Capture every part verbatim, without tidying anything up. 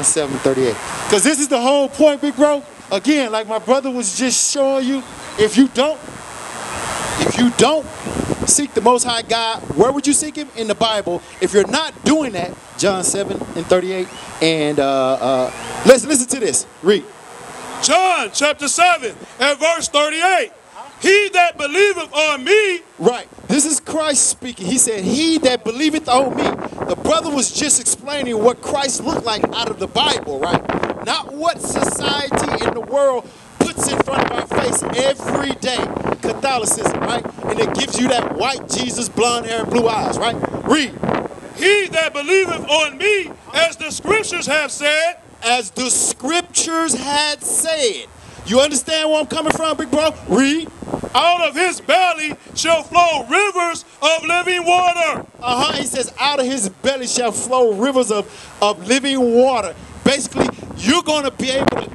John seven thirty-eight. Because this is the whole point, big bro. Again, like my brother was just showing you, if you don't, if you don't seek the Most High God, where would you seek Him? In the Bible. If you're not doing that, John seven and thirty-eight. And uh, uh, let's listen to this. Read. John chapter seven and verse thirty-eight. He that believeth on me. Right. This is Christ speaking. He said, he that believeth on me. The brother was just explaining what Christ looked like out of the Bible, right? Not what society in the world puts in front of our face every day. Catholicism, right? And it gives you that white Jesus, blonde hair, and blue eyes, right? Read. He that believeth on me, as the scriptures have said. As the scriptures had said. You understand where I'm coming from, big bro? Read. Out of his belly shall flow rivers of living water. Uh-huh. He says, out of his belly shall flow rivers of, of living water. Basically, you're going to be able to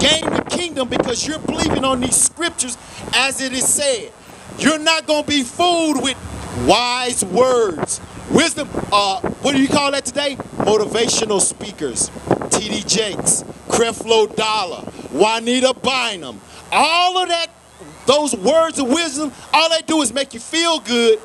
gain the kingdom because you're believing on these scriptures as it is said. You're not going to be fooled with wise words. Wisdom, uh, what do you call that today? Motivational speakers. T D Jakes, Creflo Dollar, Juanita Bynum. All of that, those words of wisdom, all they do is make you feel good.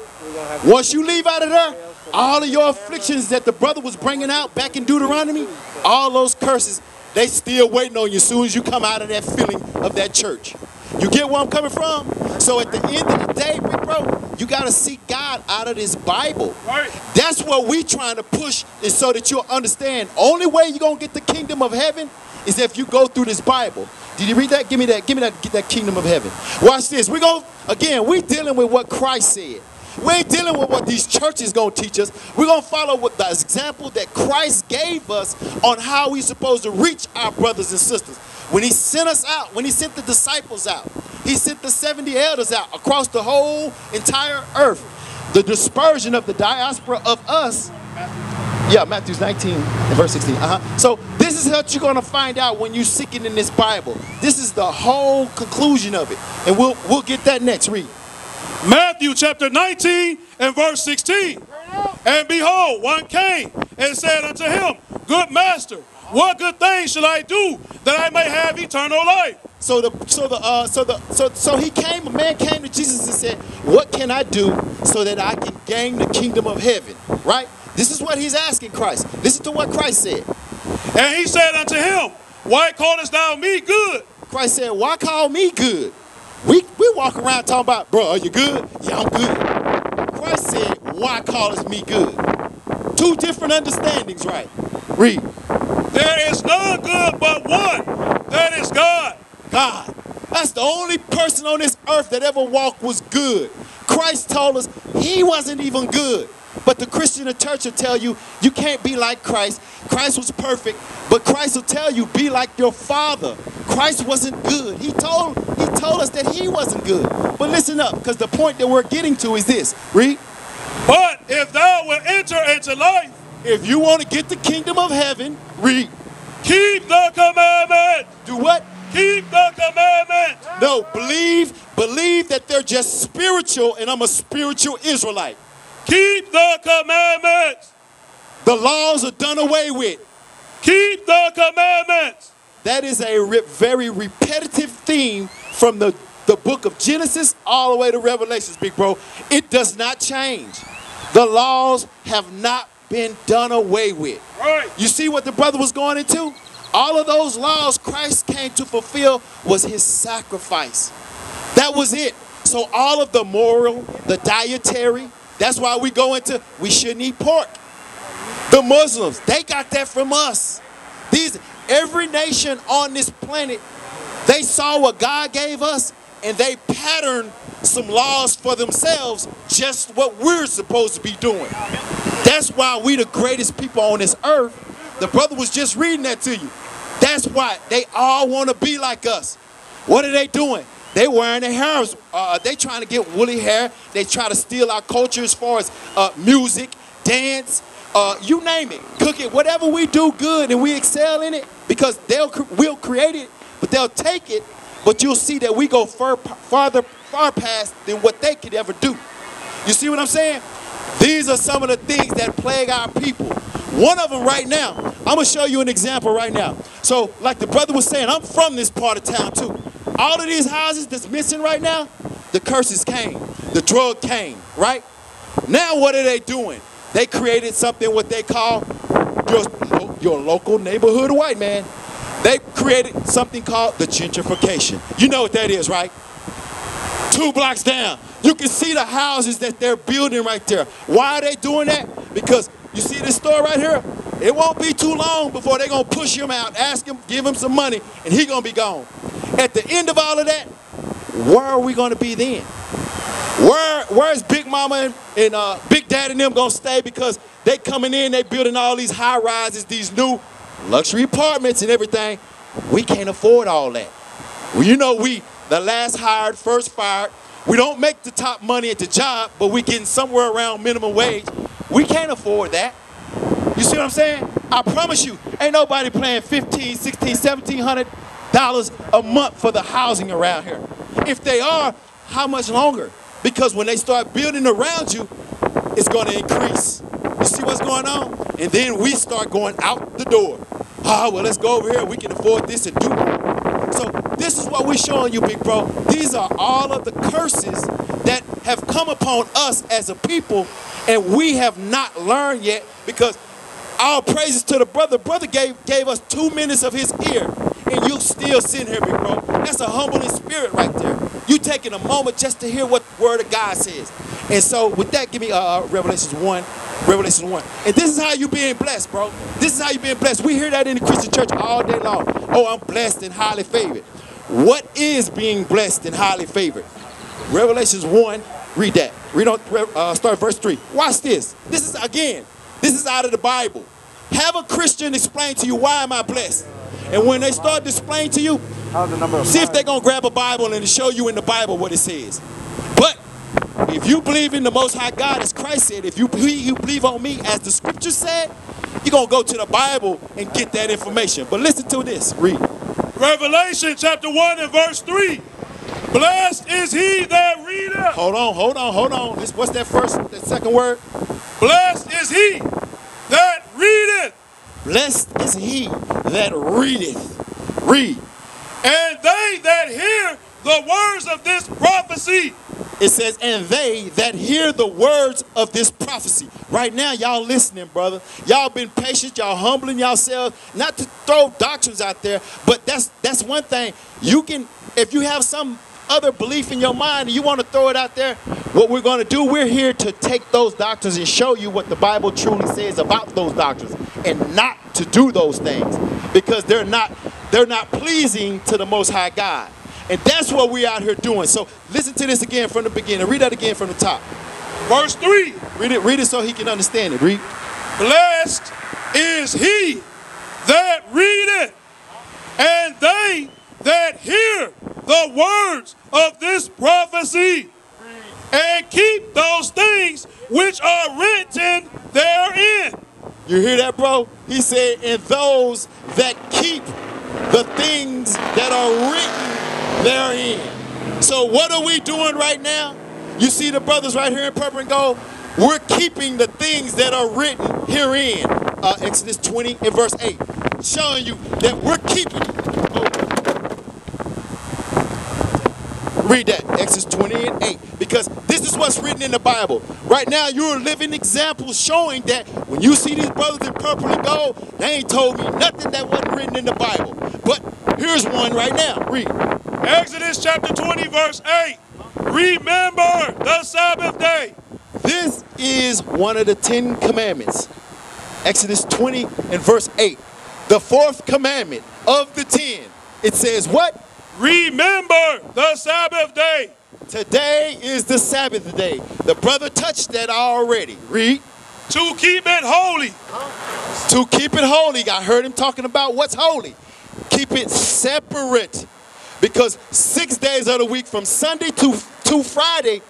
Once you leave out of there, all of your afflictions that the brother was bringing out back in Deuteronomy, all those curses, they still waiting on you as soon as you come out of that feeling of that church. You get where I'm coming from? So at the end of the day, big bro, you got to seek God out of this Bible. Right. That's what we're trying to push, is so that you'll understand. Only way you're going to get the kingdom of heaven is if you go through this Bible. Did you read that? Give me that. Give me that. Get that kingdom of heaven. Watch this. We're going, again, we're dealing with what Christ said. We ain't dealing with what these churches going to teach us. We're going to follow what the example that Christ gave us on how we're supposed to reach our brothers and sisters. When he sent us out, when he sent the disciples out, he sent the seventy elders out across the whole entire earth. The dispersion of the diaspora of us. Yeah, Matthew nineteen and verse sixteen. Uh-huh. So this is what you're going to find out when you're seeking in this Bible. This is the whole conclusion of it. And we'll, we'll get that next. Read. Matthew chapter nineteen and verse sixteen. And behold, one came and said unto him, Good master, what good thing shall I do that I may have eternal life? So the so the uh, so the so so he came. A man came to Jesus and said, "What can I do so that I can gain the kingdom of heaven?" Right. This is what he's asking Christ. Listen to what Christ said. And he said unto him, Why callest thou me good? Christ said, Why call me good? We, we walk around talking about, bro, are you good? Yeah, I'm good. Christ said, why callest me good? Two different understandings, right? Read. There is none good but one. That is God. God. That's the only person on this earth that ever walked was good. Christ told us he wasn't even good. But the Christian church will tell you, you can't be like Christ. Christ was perfect. But Christ will tell you, be like your father. Christ wasn't good. He told, he told us that he wasn't good. But listen up, because the point that we're getting to is this. Read. But if thou wilt enter into life, if you want to get the kingdom of heaven, read. Keep the commandment. Do what? Keep the commandment. No, believe, believe that they're just spiritual and I'm a spiritual Israelite. Keep the commandments. The laws are done away with. Keep the commandments. That is a re very repetitive theme from the, the book of Genesis all the way to Revelations, big bro. It does not change. The laws have not been done away with. Right. You see what the brother was going into? All of those laws Christ came to fulfill was his sacrifice. That was it. So all of the moral, the dietary, that's why we go into, we shouldn't eat pork. The Muslims, they got that from us. These, every nation on this planet, they saw what God gave us and they patterned some laws for themselves, just what we're supposed to be doing. That's why we the greatest people on this earth. The brother was just reading that to you. That's why they all want to be like us. What are they doing? They wearing their hairs. Uh, they trying to get woolly hair. They try to steal our culture as far as uh, music, dance, uh, you name it, cook it. Whatever we do good and we excel in it, because they'll we'll create it, but they'll take it. But you'll see that we go far, farther, far past than what they could ever do. You see what I'm saying? These are some of the things that plague our people. One of them right now, I'm going to show you an example right now. So like the brother was saying, I'm from this part of town too. All of these houses that's missing right now, the curses came. The drug came, right? Now what are they doing? They created something what they call your, your local neighborhood white man. They created something called the gentrification. You know what that is, right? Two blocks down, you can see the houses that they're building right there. Why are they doing that? Because you see this store right here? It won't be too long before they're going to push him out, ask him, give him some money, and he's going to be gone. At the end of all of that, where are we going to be then? Where, where's Big Mama and, and uh, Big Daddy and them going to stay? Because they coming in, they building all these high rises, these new luxury apartments and everything. We can't afford all that. Well, you know, we the last hired, first fired. We don't make the top money at the job, but we getting somewhere around minimum wage. We can't afford that. You see what I'm saying? I promise you, ain't nobody paying fifteen, sixteen, seventeen hundred dollars a month for the housing around here. If they are, how much longer? Because when they start building around you, it's going to increase. You see what's going on? And then we start going out the door. Oh, well, let's go over here. We can afford this and do it. So this is what we're showing you, big bro. These are all of the curses that have come upon us as a people, and we have not learned yet, because all praises to the brother. Brother gave, gave us two minutes of his ear, and you still sitting here, big bro. That's a humbling spirit right there. You taking a moment just to hear what the word of God says. And so with that, give me uh, Revelations one. Revelation one. And this is how you being blessed, bro. This is how you being blessed. We hear that in the Christian church all day long. Oh, I'm blessed and highly favored. What is being blessed and highly favored? Revelations one, read that. Read on, uh, start verse three. Watch this. This is, again, this is out of the Bible. Have a Christian explain to you, why am I blessed? And when they start displaying to you, see if they're going to grab a Bible and show you in the Bible what it says. But if you believe in the Most High God, as Christ said, if you believe, you believe on me, as the Scripture said, you're going to go to the Bible and get that information. But listen to this. Read. Revelation chapter one and verse three. Blessed is he that readeth. Hold on, hold on, hold on. This, what's that first, that second word? Blessed is he that readeth. Blessed is he that readeth. Read. And they that hear the words of this prophecy. It says, and they that hear the words of this prophecy. Right now, y'all listening, brother. Y'all been patient. Y'all humbling yourselves. Not to throw doctrines out there, but that's that's one thing. You can, if you have some other belief in your mind and you want to throw it out there, what we're going to do, we're here to take those doctrines and show you what the Bible truly says about those doctrines, and not to do those things, because they're not, they're not pleasing to the Most High God. And that's what we're out here doing. So listen to this again from the beginning. Read that again from the top. Verse three. Read it, read it so he can understand it. Read. Blessed is he that readeth, and they that hear the words of this prophecy, and keep those things which are written therein. You hear that, bro? He said, and those that keep the things that are written therein. So what are we doing right now? You see the brothers right here in purple and gold? We're keeping the things that are written herein. Uh, Exodus twenty and verse eight. Showing you that we're keeping it. Read that. Exodus twenty and eight. Because this is what's written in the Bible. Right now, you're a living example showing that when you see these brothers in purple and gold, they ain't told me nothing that wasn't written in the Bible. But here's one right now. Read. Exodus chapter twenty verse eight. Remember the Sabbath day. This is one of the Ten Commandments. Exodus twenty and verse eight. The fourth commandment of the ten. It says what? Remember the Sabbath day. Today is the Sabbath day. The brother touched that already. Read. To keep it holy. To keep it holy. I heard him talking about what's holy. Keep it separate. Because six days of the week, from Sunday to, to Friday,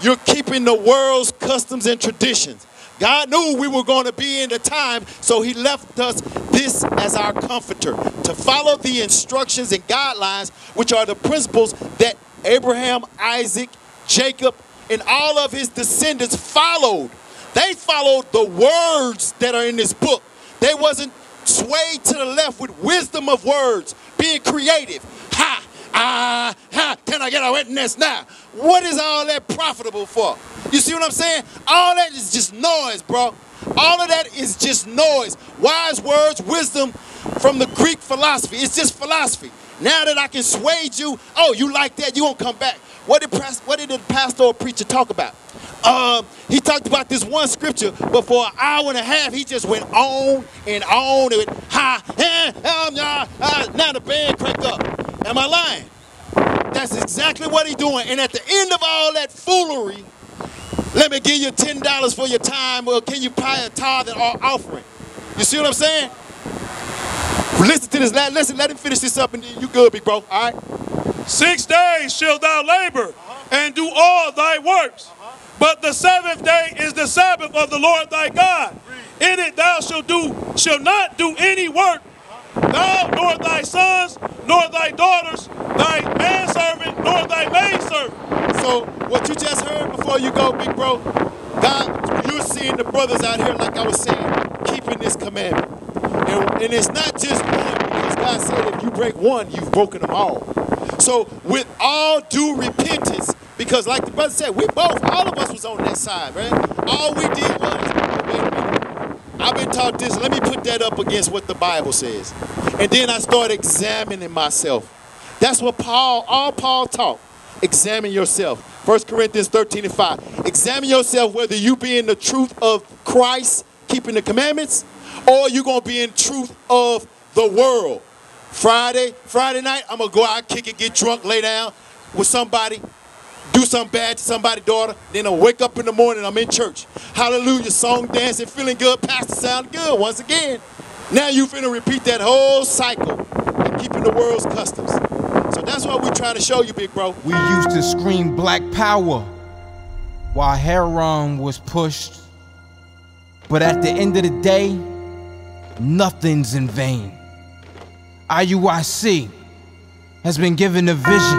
you're keeping the world's customs and traditions. God knew we were going to be in the time, so he left us this as our comforter, to follow the instructions and guidelines, which are the principles that Abraham, Isaac, Jacob, and all of his descendants followed. They followed the words that are in this book. They wasn't swayed to the left with wisdom of words, being creative. Ha, ah, ha, can I get a witness now? What is all that profitable for? You see what I'm saying? All that is just noise, bro. All of that is just noise. Wise words, wisdom from the Greek philosophy. It's just philosophy. Now that I can sway you, oh, you like that, you won't come back. What did, what did the pastor or preacher talk about? Um, he talked about this one scripture, but for an hour and a half, he just went on and on. And went, ha, ha, ha, ha, ha. Now the band cracked up. Am I lying? That's exactly what he's doing. And at the end of all that foolery, let me give you ten dollars for your time, or can you pay a tithe or offering? You see what I'm saying? Listen to this, listen, let him finish this up and then you good, big bro, all right? Six days shall thou labor uh-huh. and do all thy works, uh-huh. but the seventh day is the Sabbath of the Lord thy God. Read. In it thou shalt, do, shall not do any work, uh-huh. thou nor thy sons, nor thy daughters, thy manservant, nor thy maidservant. So what you just heard before you go, big bro, God, you're seeing the brothers out here, like I was saying, keeping this commandment. And, and it's not just one, because God said if you break one, you've broken them all. So with all due repentance, because like the brother said, we both, all of us was on that side, right? All we did was, wait a minute, I've been taught this, let me put that up against what the Bible says. And then I started examining myself. That's what Paul, all Paul taught. Examine yourself. First Corinthians thirteen and five. Examine yourself whether you be in the truth of Christ, keeping the commandments, or you're going to be in truth of the world. Friday, Friday night, I'm going to go out, kick it, get drunk, lay down with somebody, do something bad to somebody's daughter. Then I wake up in the morning, I'm in church. Hallelujah, song, dancing, feeling good, pastor sound good once again. Now you finna repeat that whole cycle of keeping the world's customs. So that's what we're trying to show you, big bro. We used to scream black power while heroin was pushed. But at the end of the day, nothing's in vain. I U I C has been given a vision.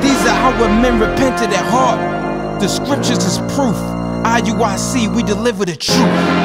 These are how men repented at heart. The scriptures is proof. I U I C, we deliver the truth.